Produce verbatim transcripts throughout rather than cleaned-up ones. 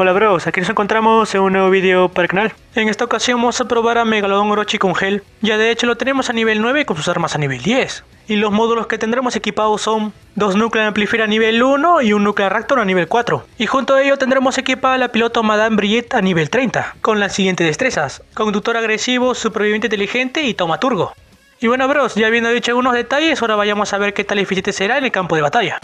Hola bros, aquí nos encontramos en un nuevo vídeo para el canal. En esta ocasión vamos a probar a Megalodon Orochi con Hel. Ya de hecho lo tenemos a nivel nueve con sus armas a nivel diez. Y los módulos que tendremos equipados son dos núcleos de Amplifier a nivel uno y un núcleo Raptor a nivel cuatro. Y junto a ello tendremos equipada la piloto Madame Brigitte a nivel treinta, con las siguientes destrezas: conductor agresivo, superviviente inteligente y taumaturgo. Y bueno bros, ya habiendo dicho algunos detalles, ahora vayamos a ver qué tal eficiente será en el campo de batalla.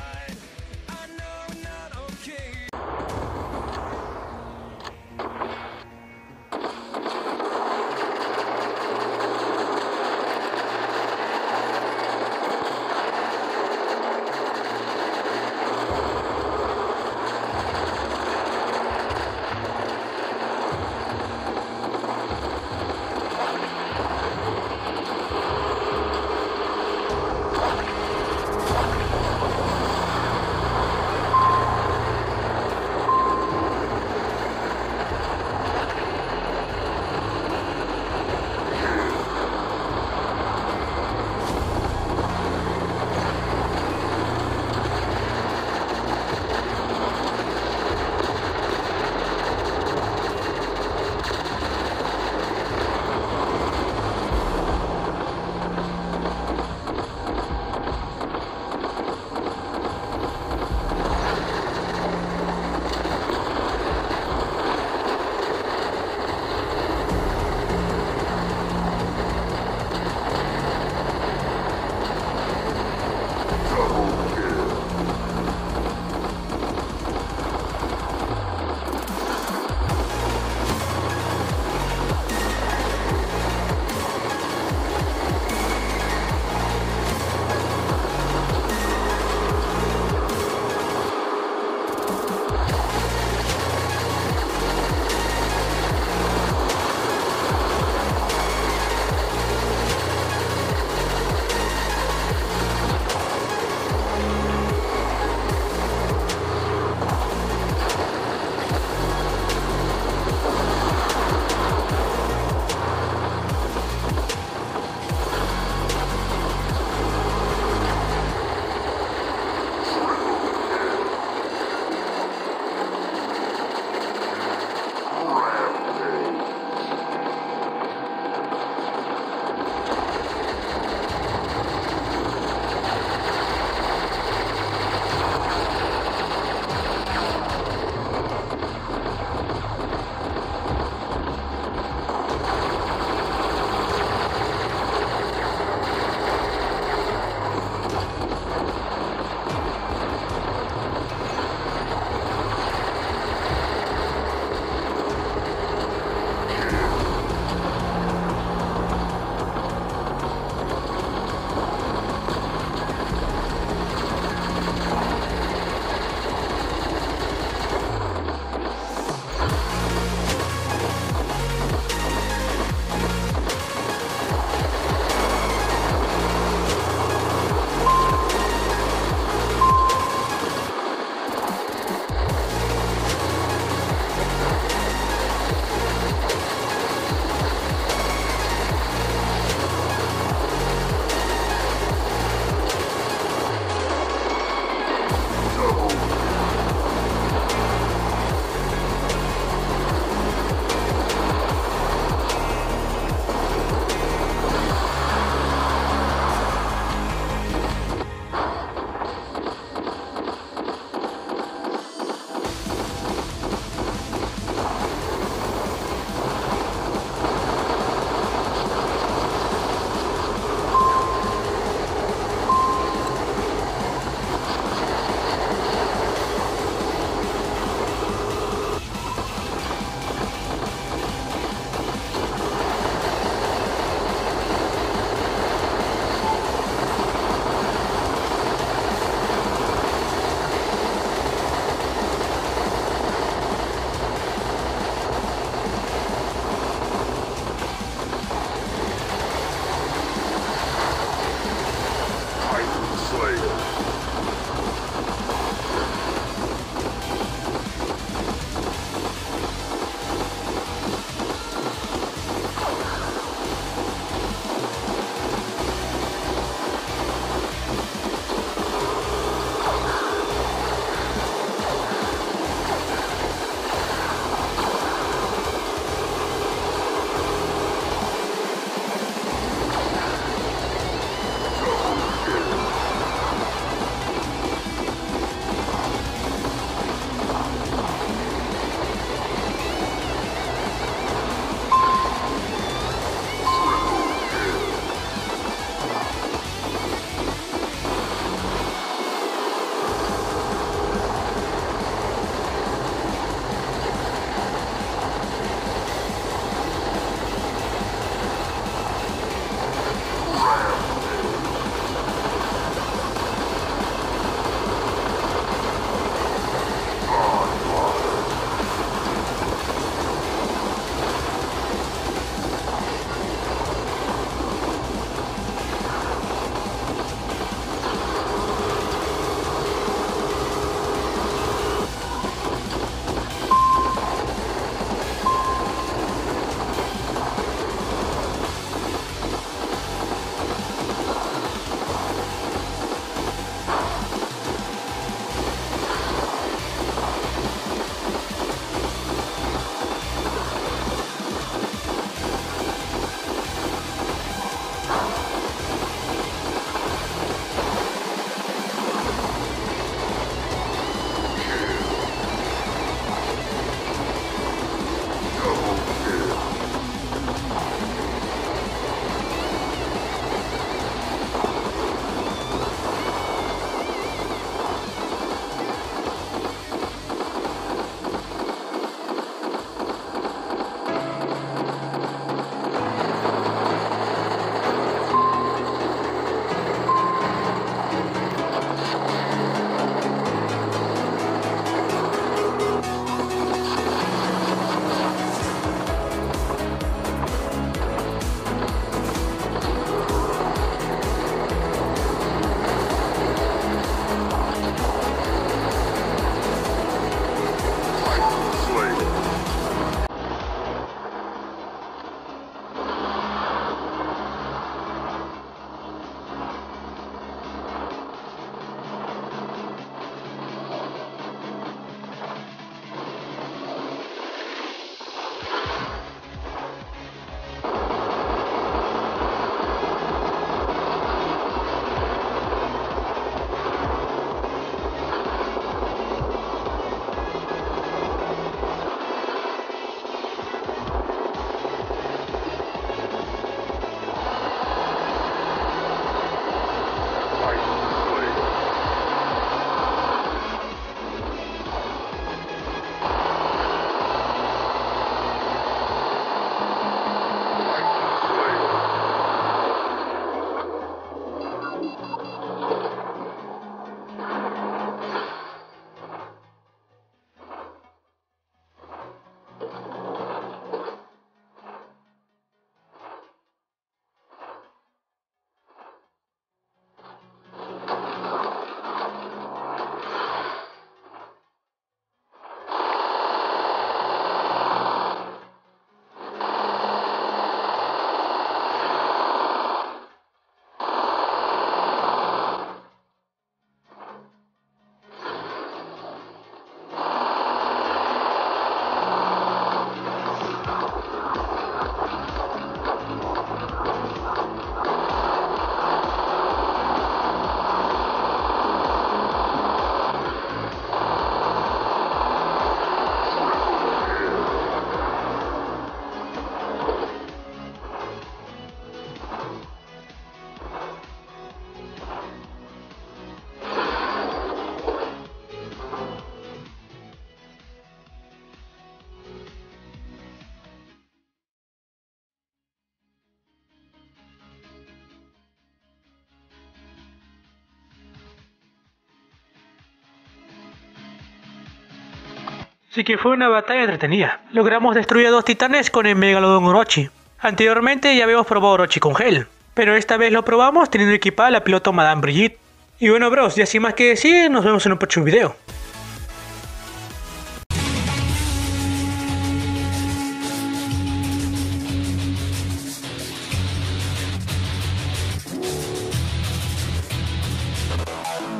Así que fue una batalla entretenida. Logramos destruir a dos titanes con el Megalodon Orochi. Anteriormente ya habíamos probado Orochi con Hel, pero esta vez lo probamos teniendo equipada la piloto Madame Brigitte. Y bueno bros, ya sin más que decir, nos vemos en un próximo video.